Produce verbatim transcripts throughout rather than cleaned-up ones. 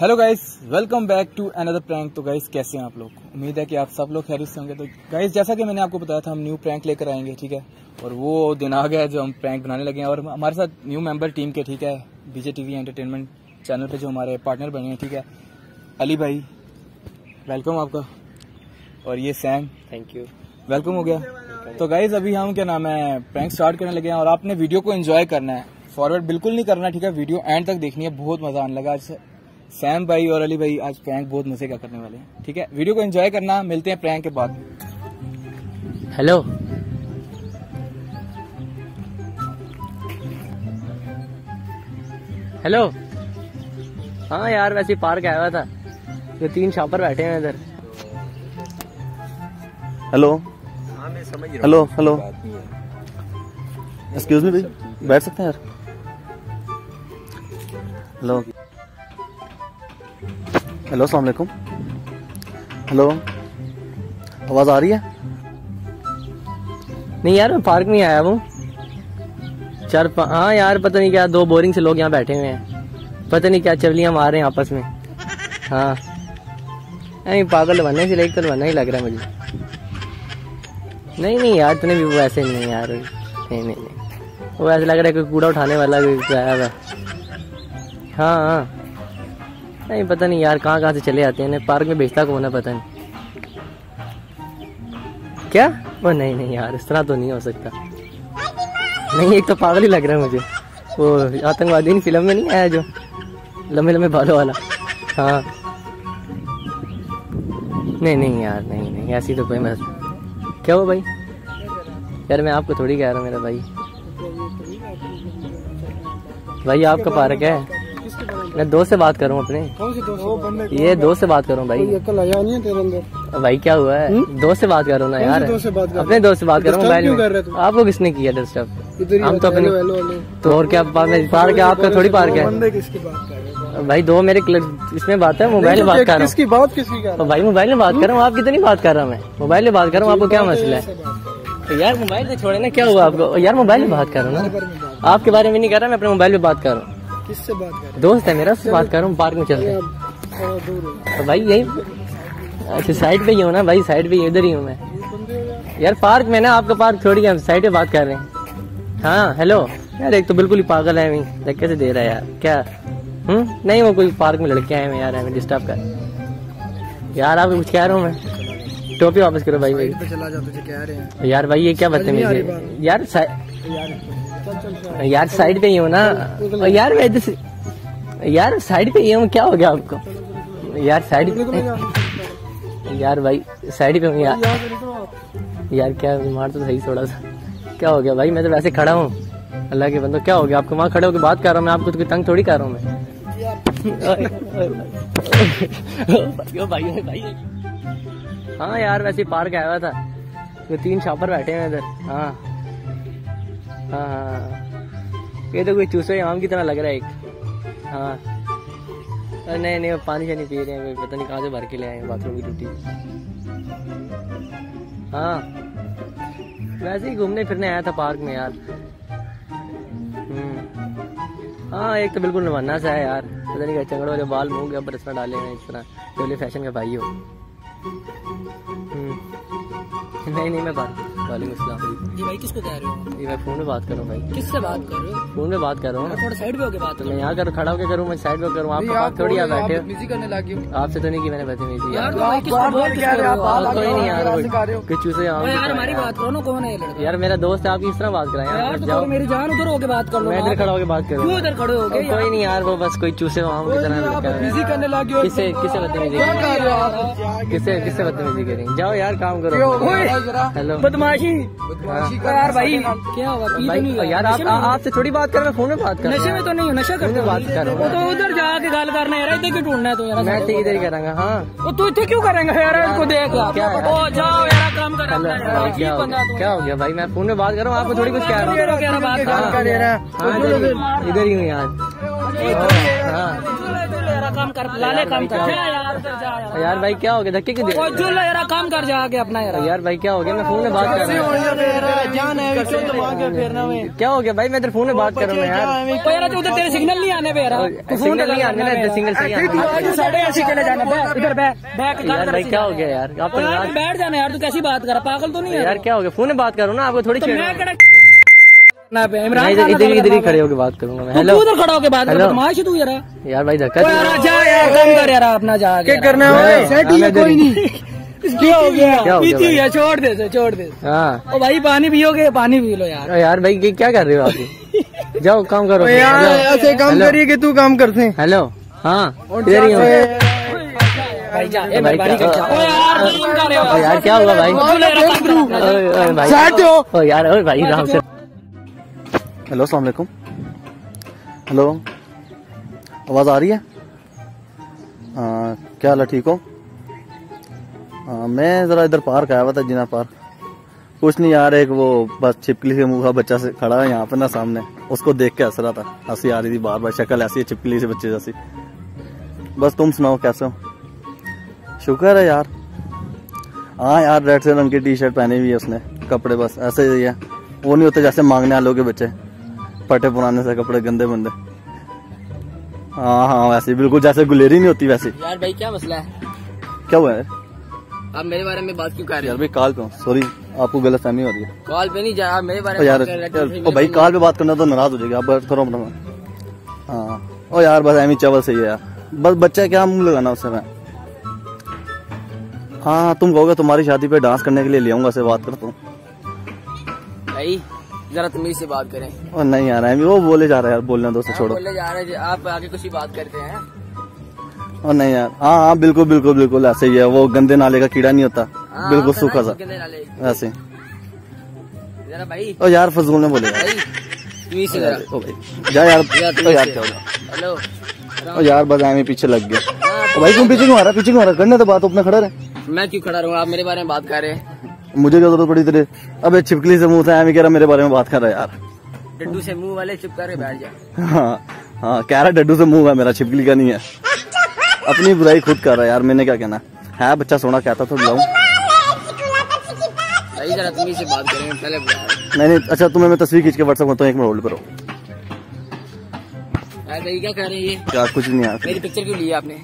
Hello guys, welcome back to another prank. तो guys कैसे हैं आप लोग? उम्मीद है कि आप सब लोग खैरियत से होंगे। तो गाइस जैसा कि मैंने आपको बताया था, हम न्यू प्रैंक लेकर आएंगे, ठीक है। और वो दिन आ गया है जो हम प्रैंक बनाने लगे हैं। और हमारे साथ न्यू मेंबर टीम के, ठीक है, बीजे टीवी एंटरटेनमेंट चैनल पे जो हमारे पार्टनर बने हैं, ठीक है। अली भाई वेलकम आपका, और ये सैम, थैंक यू, वेलकम हो गया। तो गाइस अभी हम क्या नाम है प्रैंक स्टार्ट करने लगे हैं, और आपने वीडियो को एंजॉय करना है, फॉरवर्ड बिल्कुल नहीं करना, ठीक है। वीडियो एंड तक देखनी है, बहुत मजा आने लगा। आज सैम भाई और अली भाई आज प्रैंक बहुत मजे का करने वाले हैं, ठीक है। वीडियो को एंजॉय करना, मिलते हैं प्रैंक के बाद। Hello, hello. हाँ यार, वैसे पार्क आया हुआ था, ये तीन शापर बैठे हैं इधर। हेलो, हाँ मैं समझ रहा हूँ। हेलो, हेलो, एक्सक्यूज मी, बैठ सकते हैं यार? हेलो, हेलो, अस्सलाम वालेकुम। हेलो, आवाज आ रही है? नहीं यार, मैं पार्क में आया हूँ। चार हाँ यार, पता नहीं क्या दो बोरिंग से लोग यहाँ बैठे हुए हैं, पता नहीं क्या चवलियाँ मार रहे हैं आपस में। हाँ नहीं, पागल बनने से लेकर बनना ही लग रहा है मुझे। नहीं नहीं यार, इतने भी वो ऐसे नहीं यार, नहीं नहीं नहीं, वो ऐसे लग रहा है कोई कूड़ा उठाने वाला कोई आया हुआ। हाँ हाँ, नहीं पता नहीं यार कहाँ कहाँ से चले आते हैं, पार्क में बेचता कौन है पता नहीं क्या। वो नहीं नहीं यार, इस तरह तो नहीं हो सकता। नहीं, एक तो पागल ही लग रहा है मुझे, वो आतंकवादी इन फिल्म में नहीं आया जो लंबे लंबे बालों वाला। हाँ नहीं नहीं यार, नहीं नहीं, ऐसी तो कोई मत क्या हो भाई। यार मैं आपको थोड़ी कह रहा हूँ मेरा भाई, भाई आपका पार्क है, मैं दोस्त से बात करूँ अपने। कौन से दोस्त? ये दोस्त से बात करूँ भाई, अकल आया नहीं है तेरे अंदर भाई, क्या हुआ है? दोस्त से बात करूँ ना यार, अपने दोस्त से बात करूँ। मोबाइल आपको किसने किया डिस्टर्ब? हम तो अपने तो, और क्या पार्क है आपका? थोड़ी पार्क है भाई, दो मेरे इसमें बात है, मोबाइल में बात कर रहा हूँ भाई, मोबाइल में बात कर रहा हूँ, आप कितनी बात कर रहा हूँ मैं, मोबाइल में बात कर रहा हूँ। आपको क्या मसला है यार? मोबाइल से छोड़े ना, क्या हुआ आपको? यार मोबाइल में बात कर रहा हूँ ना, आपके बारे में नहीं कर रहा मैं, अपने मोबाइल में बात कर रहा हूँ। किससे बात कर रहे हैं? दोस्त है मेरा, उससे बात कर रहा हूँ। पार्क में चलते हैं तो भाई, यही अच्छा साइड पे ही हो ना भाई, साइड पे इधर ही हूँ मैं यार, पार्क में ना, आपका पार्क थोड़ी है, साइड पे बात कर रहे हैं। हाँ हेलो यार, एक तो बिल्कुल ही पागल है मैं, कैसे दे रहा है यार क्या? हम्म नहीं, वो कोई पार्क में लड़के आए हैं यार, हमें डिस्टर्ब कर यार, आपको कुछ कह रहा हूँ मैं, टोपी वापस करो भाई भाई चला यार भाई, ये क्या बदतमीजी यार यार, साइड पे ही हूँ ना यार, मैं यार साइड पे ही हूँ, क्या हो गया आपको यार? साइड यार भाई, साइड पे हूँ यार, यार क्या मार तो सही थोड़ा सा, क्या हो गया भाई? मैं तो वैसे खड़ा हूँ, अल्लाह के बंदो क्या हो गया आपको? वहाँ खड़े होकर बात कर रहा हूँ मैं, आपको तो तंग थोड़ी कर रहा हूँ मैं। हाँ यार, वैसे पार्क आया हुआ था, तो तीन शापर बैठे हैं इधर। हाँ हाँ हाँ, ये तो कोई चूसे आम की तरह लग रहा है एक। हाँ नहीं नहीं, वो पानी शानी पी रहे हैं, पता नहीं कहाँ से भर के ले आए हैं, बाथरूम की टूटी। हाँ वैसे ही घूमने फिरने आया था पार्क में यार। हम्म हाँ, एक तो बिल्कुल नवाना सा है यार, पता नहीं क्या चंगड़ वाले बाल मुँह गया बरसना डाले हैं इस तरह, बोले फैशन का भाई हो। नहीं नहीं, मैं बात वालेकुम अस्सलाम। जी भाई, किसको कह रहे हो? जी मैं फोन में बात कर रहा हूँ भाई। किससे बात कर रहे हो? फोन में बात कर रहा हूँ। थोड़ा साइड पे होके बात, मैं यहाँ कर खड़ा होकर करूँ, मैं साइड पे करूँ, आपके पास थोड़ी आप बैठे हो। आपसे तो नहीं की मैंने बदतमीजी यार, कोई नहीं यार, कुछ चूसे हमारी बात करो ना, कौन है यार? मेरा दोस्त है, आप इस तरह बात कराए, मेरी जान उधर होके बात करो, मैं इधर खड़ा होकर बात करूँ, उधर खड़े हो गए। कोई नहीं यार, वो बस कोई चूसे आम की तरह। किससे किससे बदतमीजी किससे किससे बदतमीजी करेंगे? जाओ यार काम करो। हेलो बदमाशी यार भाई, क्या हुआ भाई यार? आप आपसे थोड़ी बात कर, मैं फोन में बात कर। नशे में तो नहीं हो? नशा करके बात कर रहा हूँ, तो उधर जाके गाल करना है यार, इधर क्यों ढूंढना है तू यार? मैं तो इधर ही करेंगे। हाँ तू इतने क्यों करेंगे यार? इनको देख जाओ यार, काम कर। क्या हो गया भाई? मैं फोन में बात कर रहा हूँ, आपको थोड़ी कुछ कह रहा हूँ, इधर ही हूँ यार। हाँ काम कर, लाले काम कर यार। यार भाई क्या हो गया, धक्के क्यों दे? यार काम कर जा आगे अपना। यार यार भाई क्या हो गया, मैं फोन में बात कर रहा हूँ। क्या हो गया भाई, मैं इधर फोन में बात कर रहा हूँ यार। उधर तेरे सिग्नल नहीं आने पे यार, सिग्नल नहीं आने ना, सिग्नल सही चले जाने। इधर भाई क्या हो गया यार, आप बैठ जाना यार। तू कैसी बात कर रहा, पागल तो नहीं है यार? क्या हो गया, फोन में बात करो ना। आपको थोड़ी ना पे इमरान इधर इधर इधर ही खड़े होकर बात करूंगा मैं। हेलो, उधर खड़ा होकर बात कर, बदमाश है तू यार। यार भाई धक्का दे यार, जा यार काम कर यार अपना, जा क्या करना है सेट ही कोई नहीं। क्या हो गया, पीती हुई है, छोड़ दे छोड़ दे। हां ओ भाई पानी पियोगे, पानी पी लो यार। यार भाई क्या कर रहे हो आप, जाओ काम करो यार। ऐसे काम करिए कि तू काम करते हैं। हेलो हां इधर ही हो भाई, जा भाई भाई भाई यार यार यार क्या हुआ भाई। राम से हेलो, अस्सलाम वालेकुम। हेलो, आवाज़ आ रही है? आ, क्या हाल है, ठीक हो? आ, मैं ज़रा इधर पार्क आया हुआ था, जिना पार्क। कुछ नहीं यार, एक वो बस छिपकली से मुँह का बच्चा से खड़ा है यहाँ पर ना सामने, उसको देख के हंस रहा था, हंसी आ रही थी बार बार। शक्ल ऐसी है छिपकली से बच्चे जैसी। बस तुम सुनाओ कैसे हो? शुक्र है यार। हाँ यार, रेड से रंग की टी शर्ट पहनी हुई है उसने, कपड़े बस ऐसे ही है, वो नहीं होते जैसे मांगने वालों के बच्चे, फटे पुराने से कपड़े, गंदे बंदे। हाँ हाँ वैसे बिल्कुल जैसे गुलेरी नहीं होती वैसे। यार भाई क्या मसला है, क्या हुआ यार? आप मेरे बारे में बात क्यों कर रहे हो? यार भाई कॉल पे, सॉरी आपको गलत फहमी हो रही है। कॉल पे नहीं जा, आप मेरे बारे में यार, यार भाई कॉल पे बात करना तो नाराज हो जाएगी आप थोड़ा। हाँ ओ यार बस एमी चावल सही है यार, बस बच्चा क्या मुँह लगाना उससे। मैं हाँ तुम कहोगे तुम्हारी शादी पे डांस करने के लिए ले आऊंगा से बात करता हूँ। भाई जरा तमीज से बात करें। और नहीं यार एमी, वो बोले जा रहा है यार, बोलना दोस्त छोड़ो, बोले जा रहे हैं आप आगे कुछ ही बात करते हैं। और नहीं यार, हाँ हाँ बिल्कुल बिल्कुल बिल्कुल ऐसे ही है, वो गंदे नाले का कीड़ा नहीं होता, आ, बिल्कुल सूखा सा ऐसे। जरा भाई और यार फजूल ने बोले यार, यार बस एमी पीछे लग गया। भाई तुम पीछे क्यों आ रहा, पीछे क्यों आ रहा, करने तो बात अपना खड़ा रहे। मैं क्यों खड़ा रहूँ, आप मेरे बारे में बात कर रहे हैं। मुझे क्या जरूरत पड़ी तेरे, अबे छिपकली से मुंह था, एमी कह रहा मेरे बारे में बात कर रहा है यार। डड्डू से मुंह वाले चुप कर बैठ जा। हाँ हाँ कह रहा डड्डू से मुंह है मेरा, छिपकली का नहीं है। अपनी बुराई खुद कर रहा है यार, मैंने क्या कहना है। बच्चा सोना कहता तो बुलाऊ। नहीं नहीं अच्छा, तुम्हें मैं तस्वीर खींच के व्हाट्सएप करता हूँ, एक मिनट होल्ड करो। क्या कह रही है, कुछ नहीं यार। मेरी पिक्चर क्यों ली आपने,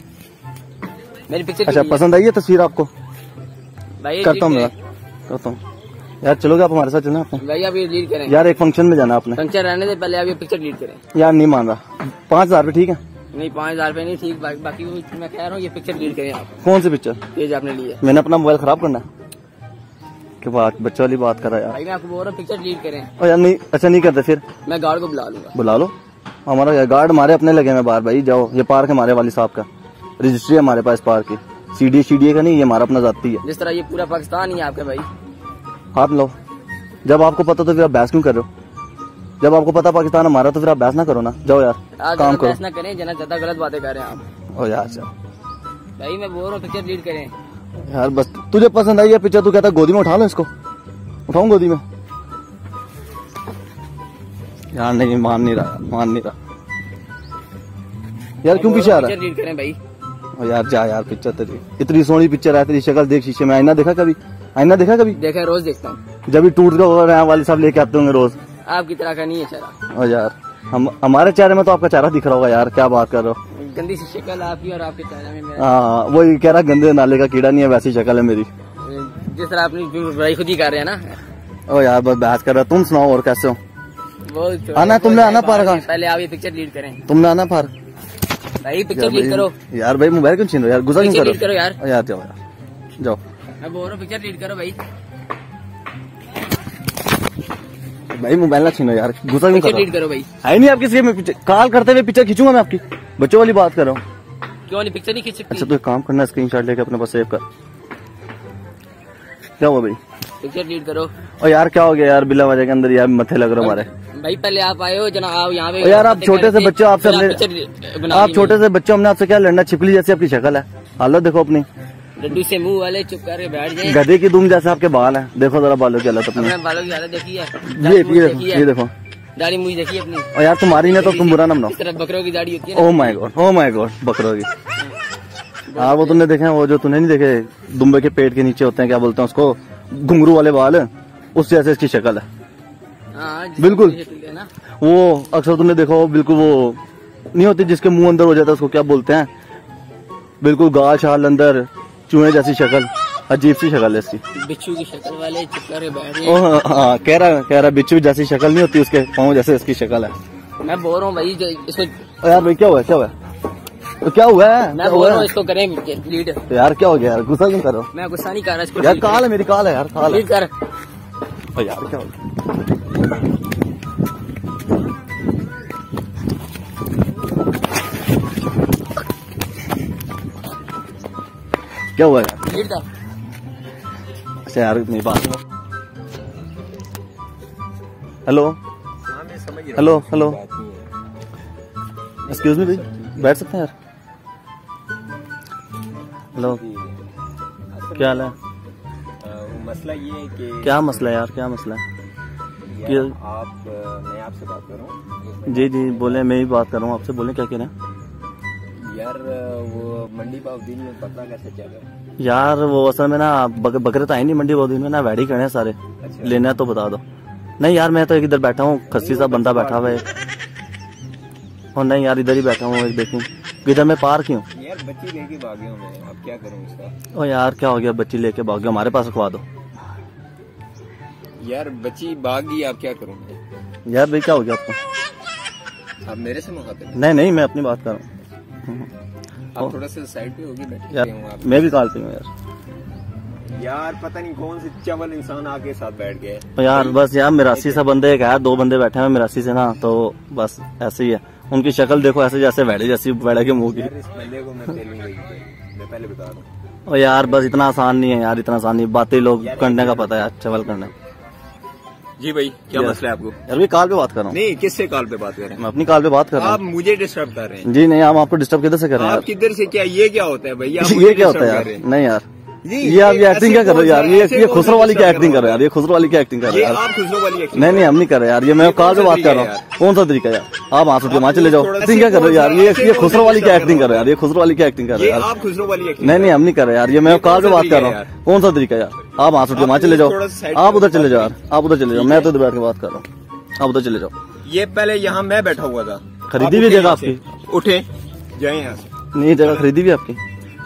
मेरी पिक्चर? अच्छा पसंद आई है तस्वीर आपको? भाई करता हूँ यार, करता हूँ यार। चलोगे आप हमारे साथ? चलना आपको यार एक फंक्शन में जाना, आपने फंक्शन रहने से पहले आप ये पिक्चर डिलीट करें। यार नहीं मान रहा, पाँच हजार रूपये ठीक है? नहीं पाँच हजार रूपये नहीं ठीक, बाकी मैं कह रहा हूँ ये पिक्चर डिलीट करें आप। कौन सी पिक्चर? ये जो आपने ली है। मैंने अपना मोबाइल खराब करना के बाद बच्चों वाली बात कर रहा है यार। भाई मैं आपको बोल रहा हूँ पिक्चर डिलीट करें। यार नहीं अच्छा नहीं करते, फिर मैं गार्ड को बुला लूंगा। बुला लो, हमारा गार्ड हमारे अपने लगे हैं बाहर। भाई जाओ, ये पार्क हमारे वाली साहब का, रजिस्ट्री हमारे पास पार्क की, सीडी सीडीए का नहीं, ये हमारा अपना जाती है। जिस तरह ये पूरा पाकिस्तान ही है आपके भाई। हाथ लो, जब आपको पता तो फिर आप बहस क्यों कर रहे हो? जब आपको पता पाकिस्तान हमारा तो फिर आप बहस ना करो ना, जाओ यार काम करो। बहस ना करें जना, ज्यादा गलत बातें कर रहे हैं आप। ओ यार जाओ भाई, मैं बोल रहा हूँ पिक्चर डिलीट करें यार। बस तुझे पसंद आई ये पिक्चर, तू कहता गोदी में उठा लो इसको। उठाऊ गोदी में यार? नहीं मान नहीं रहा, मान नहीं रहा यार। क्यों पीछे आ रहा है? डिलीट करें भाई। ओ यार जा यार, पिक्चर तेरी इतनी सोहनी पिक्चर है, तेरी शक्ल देख शीशे में। आईना देखा कभी? आईना देखा कभी? देखा है, रोज देखता हूँ। जब भी टूट गया वाले साहब लेके आते होंगे रोज। आपकी तरह का नहीं है चेहरा। ओ यार हम हमारे चेहरे में तो आपका चेहरा दिख रहा होगा यार, क्या बात कर रहे हो। गंदी सी शक्ल आपकी और आपके चेहरे में। हाँ वही कह रहा, गंदे नाले का कीड़ा नहीं है वैसी शक्ल है मेरी, जिस तरह आपने खुद ही कर रहे हैं ना। ओ यार बस बहस कर रहा। तुम सुनाओ और कैसे हो? आना, तुमने आना पार्क, पहले आप ये पिक्चर डिलीट करें। तुमने आना पार्क भाई, पिक्चर डिलीट करो यार। भाई मोबाइल क्यों छीन रहे हो यार, गुस्सा क्यों कर रहे हो? करो यार, यार जाओ यार जाओ। मैं बोल रहा हूं पिक्चर डिलीट करो भाई। भाई मोबाइल ना छीनो यार, गुस्सा क्यों कर रहे हो? डिलीट करो भाई। है नहीं आप किसी में पिक्चर कॉल करते हुए पिक्चर खींचूंगा मैं आपकी, बच्चों वाली बात कर रहा हूं। क्यों नहीं पिक्चर नहीं खींच सकती? अच्छा तू एक काम करना, स्क्रीनशॉट लेके अपने पास सेव कर। क्या हुआ भाई, पिक्चर डिलीट करो। और यार क्या हो गया यार, बिला वजह के अंदर यार मथे लग रहे हमारे। भाई पहले आप आए हो जना, आप यहाँ पे यार आप छोटे से बच्चों, आपसे आप छोटे से बच्चों हमने आपसे क्या लड़ना। छिपकली जैसी आपकी शक्ल है, हालत देखो अपनी, लड्डू से मुंह वाले चुप करके बैठ जाए। गधे की दुम जैसे आपके बाल है, देखो जरा बालों की हालत अपनी, बालों की हालत देखी है ये देखो। दाढ़ी मुझे देखिए अपनी। और यार तुम्हारी ना तो तुम बुरा ना मनो, बकरों की दाढ़ी होती है। Oh my God, oh my God, बकरों की। हाँ वो तुमने देखे, वो जो तुमने नहीं देखे दुम्बे के पेट के नीचे होते हैं, क्या बोलते हैं उसको, घुंगरू वाले बाल, उस जैसे इसकी शक्ल है बिल्कुल। वो अक्सर तुमने देखो बिल्कुल वो नहीं होती जिसके मुंह अंदर हो जाता है, उसको क्या बोलते हैं, बिल्कुल गाल छाल अंदर, चूहे जैसी शक्ल, अजीब सी शक्ल है इसकी, बिच्छू की शक्ल वाले चिपके बैठ गए। ओह हाँ, कह रहा कह रहा बिच्छू जैसी शक्ल नहीं होती उसके, पाँव जैसे इसकी शक्ल है। मैं बोल रहा हूँ भाई इसको, यार भाई क्या हुआ, क्या हुआ, क्या हुआ है, मैं बोल रहा हूँ इसको करें लीड। तो यार क्या हो गया यार, गुस्सा क्यों करो? मैं गुस्सा नहीं कर रहा यार, काल है मेरी, काल है यार, काल कर यार, क्या हो गया? क्या हुआ यार? अच्छा यार इतनी बात। Hello hello hello, excuse me, बैठ सकते हैं यार? हेलो, क्या हाल है? मसला ये है कि क्या मसला है यार, क्या मसला है? आप, मैं आपसे बात कर रहा हूँ। जी जी बोले, मैं ही बात कर रहा हूँ आपसे, बोले क्या कह रहे हैं? यार वो मंडी बाउद्दीन में पता कैसे चल रहा है? यार वो असल में ना बक, बकरे तो आए नहीं मंडी बाउद्दीन में ना, वैडी करने सारे। अच्छा। लेना है तो बता दो। नहीं यार मैं तो एक इधर बैठा हूँ, खस्सी सा बंदा बैठा हुआ है, और नहीं यार इधर ही बैठा हूँ, देखूँ इधर मैं पार्क हूँ। यार बच्ची लेके भागे हूँ मैं, अब क्या करूँ इसका? ओ यार क्या हो गया, बच्ची लेके भागे, हमारे पास रखवा दो यार। बच्ची भाग गई, आप क्या करूँगा यार? भाई क्या हो गया आपको, आप मेरे से मुखातिब? नहीं नहीं मैं अपनी बात कर रहा हूँ, आप थोड़ा सा साइड पे होगी, बैठे हूं आप, मैं भी कालती हूँ यार। यार पता नहीं कौन से चवल इंसान आके साथ बैठ गए यार। बस यार मिरासी सा बंदे, एक यार दो बंदे बैठे हैं मिरासी से ना, तो बस ऐसे ही है, उनकी शक्ल देखो ऐसे जैसे वैड़े जैसी, वैड़े के मुंह की। इस बंदे को मैं फेल नहीं, मैं पहले बता दूं। और यार बस इतना आसान नहीं है यार, इतना आसान नहीं, बातें लोग करने का पता है, चवल करने। जी भाई क्या मसला है आपको? अभी कॉल पे बात कर रहा हूँ। नहीं किससे कॉल पे बात कर रहे हैं? मैं अपनी कॉल पे बात कर रहा हूँ। आप मुझे डिस्टर्ब कर रहे हैं? जी नहीं, आप आपको डिस्टर्ब किधर से कर रहे हैं? आप किधर से, क्या ये क्या होता है भैया, ये क्या होता है यार? नहीं यार ये आप ये एक्टिंग क्या कर रहे हो यार, ये ये खुसरो वाली क्या एक्टिंग कर रहे हैं यार, ये खुसरो वाली क्या एक्टिंग कर रहे हैं? आप खुसरो वाली? नहीं नहीं हम नहीं कर रहे यार, ये मैं कॉल पे बात कर रहा हूँ। कौन सा तरीका यार, आप वहाँ से वहाँ चले जाओ। एक्टिंग क्या कर रहे हो यार, ये ये खुसरो वाली क्या एक्टिंग कर रहे हैं यार, ये खुसरो वाली क्या एक्टिंग कर रहे हैं? आप खुसरो वाली? नहीं नहीं हम नहीं कर रहे यार, ये मैं कॉल पे बात कर रहा हूँ। कौन सा तरीका यार, आप वहाँ से वहाँ चले जाओ, आप उधर चले जाओ यार, आप उधर चले जाओ, मैं तो उधर बैठ के बात कर रहा हूँ, आप उधर चले जाओ। ये पहले यहाँ मैं बैठा हुआ था, खरीदी हुई जगह आपकी, उठे जाए यहाँ से। नहीं जगह खरीदी हुई आपकी?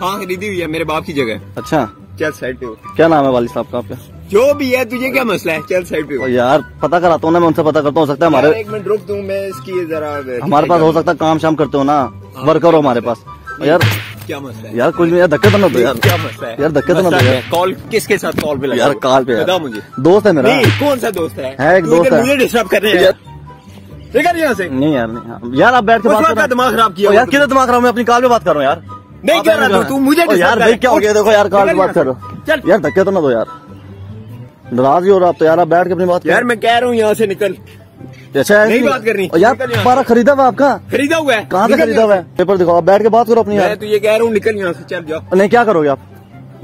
हाँ खरीदी हुई है, मेरे बाप की जगह। अच्छा चल साइड पे हो। क्या नाम है वाली साहब का आपका? जो भी है तुझे क्या मसला है, चल साइड पे हो। यार पता कराता हूँ ना मैं उनसे, पता करता हूँ, हो सकता है हमारे, एक मिनट रुक दूँ मैं इसकी जरा, हमारे पास हो सकता है काम शाम करते हो ना, वर्कर हो हमारे पास। यार क्या मसला है यार? कुछ नहीं यार, धक्के तो ना दो यार। क्या मसला है यार, धक्के तो ना दो यार। कॉल किसके साथ कॉल पे लगा यार? कॉल पे यार, मुझे दोस्त है मेरा। कौन सा दोस्त है? एक दोस्त है, मुझे डिस्टर्ब कर रहे हैं। यहाँ से नहीं यार, यार आप बैठ के बात कर, दिमाग खराब किया यार। कितना दिमाग खराब, मैं अपनी कॉल पे बात कर रहा हूँ यार, नहीं कर रहा तू मुझे यार। भाई क्या हो गया, देखो यार कॉल पे बात करो यार, धक्के तो ना दो यार, नाराज ही हो रहा आप तो यार, आप बैठ के अपनी बात। यार मैं कह रहा हूँ यहाँ से निकल, अच्छा नहीं बात करनी यार। पारा खरीदा हुआ आपका? खरीदा हुआ है। कहाँ से खरीदा हुआ है? पेपर दिखाओ, आप बैठ के बात करो अपनी। यार तो ये कह रहा हूँ निकल यहाँ से, चल जाओ। नहीं क्या करोगे आप?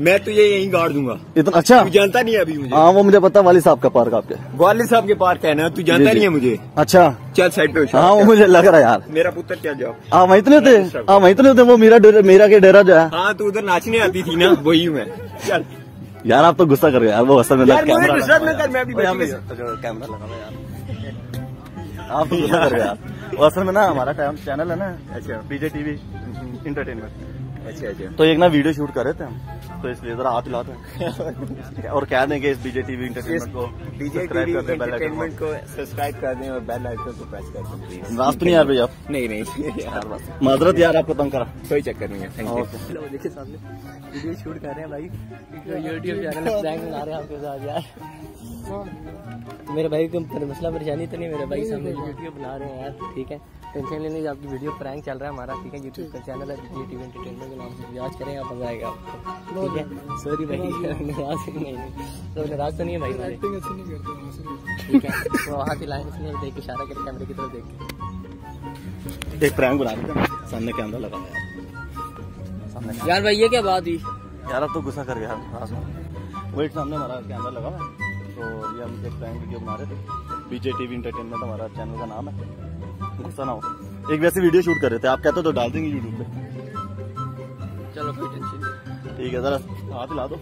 मैं तो ये यहीं गाड़ दूंगा। इतना अच्छा तू जानता नहीं है अभी मुझे? हाँ वो मुझे पता, वाली साहब का पार्क, आपके वाली साहब के पार्क है ना, तू जानता नहीं है मुझे? अच्छा चल साइड पे। हाँ वो मुझे लग रहा है यार, मेरा पुत्र क्या जॉब। हाँ वही तो नहीं थे, हाँ वही तो नहीं थे, वो मेरा मेरा के डेरा जो है। हाँ तू उधर नाचने आती थी ना, वही मैं। चल यार आप तो गुस्सा कर रहे यार, वो असल में आप तो गुस्सा कर रहे यार, असल में ना हमारा चैनल है ना, अच्छा बीजे टीवी एंटरटेनमेंट। अच्छा अच्छा, तो एक ना वीडियो शूट कर रहे थे हम, तो इसलिए जरा हाथ हिलाते हैं और कह देंगे इस बीजे टीवी एंटरटेनमेंट को बीजे टीवी एंटरटेनमेंट को सब्सक्राइब कर दें और बेल आइकन को प्रेस कर दें। रात नहीं यार भाई आप, नहीं नहीं माजरत यार, आपको तंग करा, कोई चक्कर नहीं है, थैंक यू। देखिए सामने वीडियो शूट कर रहे हैं भाई, यूट्यूब चैनल बना रहे हैं आपके साथ यार। मेरे भाई को मसला परेशानी तो नहीं, मेरे भाई सामने वीडियो बना रहे हैं यार, ठीक है टेंशन लेने की, आपकी वीडियो प्रैंक चल रहा है हमारा, ठीक है यूट्यूब का चैनल है बीजे टीवी एंटरटेनमेंट के नाम से, याद करें आप, मजा आएगा आपको, ठीक है। सॉरी भाई नाराज नहीं, तो नाराज तो नहीं है भाई, एक्टिंग अच्छी नहीं करते, ठीक है तो वहाँ की लाइन इसलिए देख के इशारा करके कैमरे की तरफ देख के एक प्रैंक बुला रहे थे, सामने कैमरा लगाया यार। भाई ये क्या बात हुई यार, अब तो गुस्सा कर गया, वेट सामने हमारा कैमरा लगा हुआ है, तो ये हम एक प्रैंक वीडियो बना रहे थे। बीजे टीवी एंटरटेनमेंट हमारा चैनल का नाम है। गुस्सा ना हो, एक वैसे वीडियो शूट कर रहे थे, आप कहते हो तो डाल देंगे यूट्यूब पे। चलो कोई टेंशन नहीं, ठीक है। जरा हाथ हिला दो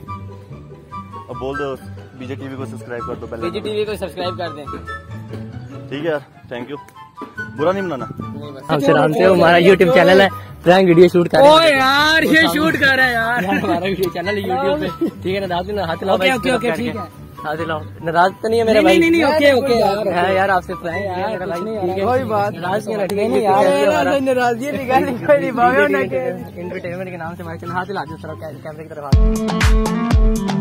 और बोल दो बीजे टीवी को सब्सक्राइब कर दो। पहले बीजे टीवी को सब्सक्राइब कर दें, ठीक है यार। थैंक यू, बुरा नहीं मनाना। हमसे जानते हो, हमारा यूट्यूब चैनल है, प्रैंक वीडियो शूट कर रहे हैं। ओ यार ये शूट कर रहा है यार, हमारा वीडियो चैनल है यूट्यूब पे, ठीक है ना। नाराज ना, हाथ लाओ। ओके ओके ठीक है, हाथ लाओ। नाराज तो नहीं है मेरा भाई? नहीं नहीं ओके ओके यार, है यार आपसे प्रैंक है मेरा भाई, ठीक है। कोई बात नाराज नहीं, ठीक है नहीं यार, नाराज ये निकाल कोई निभाओ ना। एंटरटेनमेंट के नाम से हमारा चैनल, हाथ लाओ जरा कैमरे की तरफ।